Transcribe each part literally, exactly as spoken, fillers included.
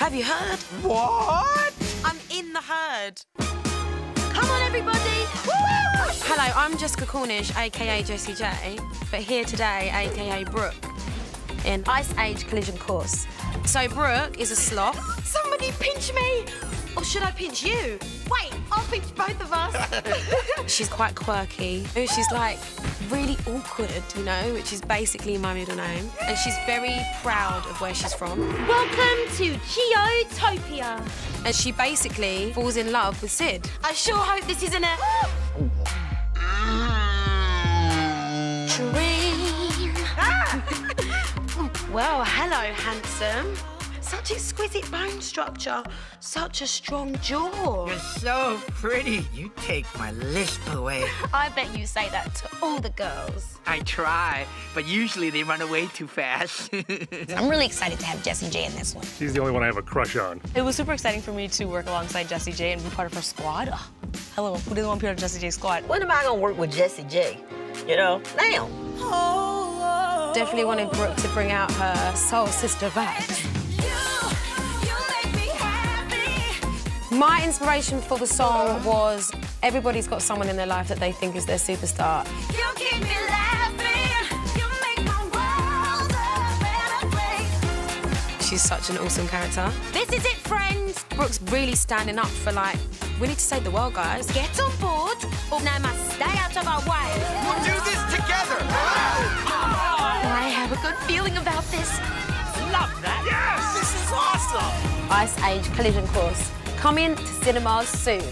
Have you heard? What? I'm in the herd. Come on, everybody. Woo! Hello, I'm Jessica Cornish, a k a. Jessie J, but here today, a k a. Brooke, in Ice Age Collision Course. So Brooke is a sloth. Somebody pinch me! Or should I pinch you? Wait, I'll pinch both of us. She's quite quirky. She's like really awkward, you know, which is basically my middle name. And she's very proud of where she's from. Welcome to Geotopia. And she basically falls in love with Sid. I sure hope this isn't a... dream. Ah! Well, hello, handsome. Such exquisite bone structure, such a strong jaw. You're so pretty. You take my lisp away. I bet you say that to all the girls. I try, but usually they run away too fast. I'm really excited to have Jessie J in this one. She's the only one I have a crush on. It was super exciting for me to work alongside Jessie J and be part of her squad. Oh, hello, who doesn't want to be part of Jessie J's squad? When am I going to work with Jessie J? You know, now. Oh, definitely wanted Brooke to bring out her soul sister back. My inspiration for the song was everybody's got someone in their life that they think is their superstar. You keep me laughing, you make my world a better place. She's such an awesome character. This is it, friends. Brooke's really standing up for, like, we need to save the world, guys. Get on board or now must stay out of our way. We'll do this together. I have a good feeling about this. Love that. Yes, this is awesome. Ice Age Collision Course. Coming to cinemas soon.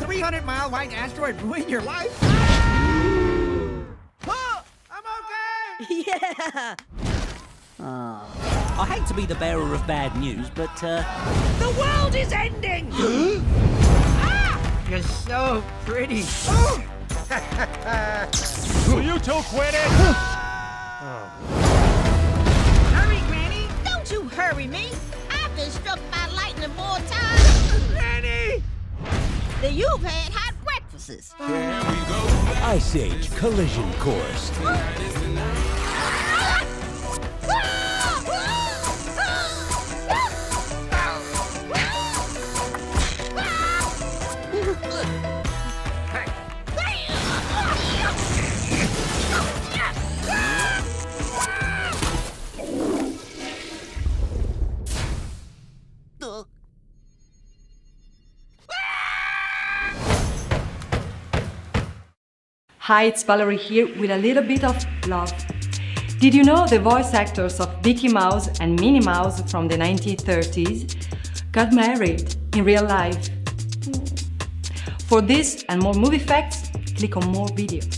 three hundred mile-wide asteroid ruin your life? Oh, I'm okay! Yeah! Oh. I hate to be the bearer of bad news, but, uh... the world is ending! Ah! You're so pretty. Oh! Will you two quit it? Oh. Hurry, Granny! Don't you hurry me! I've been struck by lightning more times! Granny! Then you've had hot breakfasts. Here we go. Ice Age Collision Course. Hi, it's Valerie here with a little bit of love. Did you know the voice actors of Mickey Mouse and Minnie Mouse from the nineteen thirties got married in real life? For this and more movie facts, click on more videos.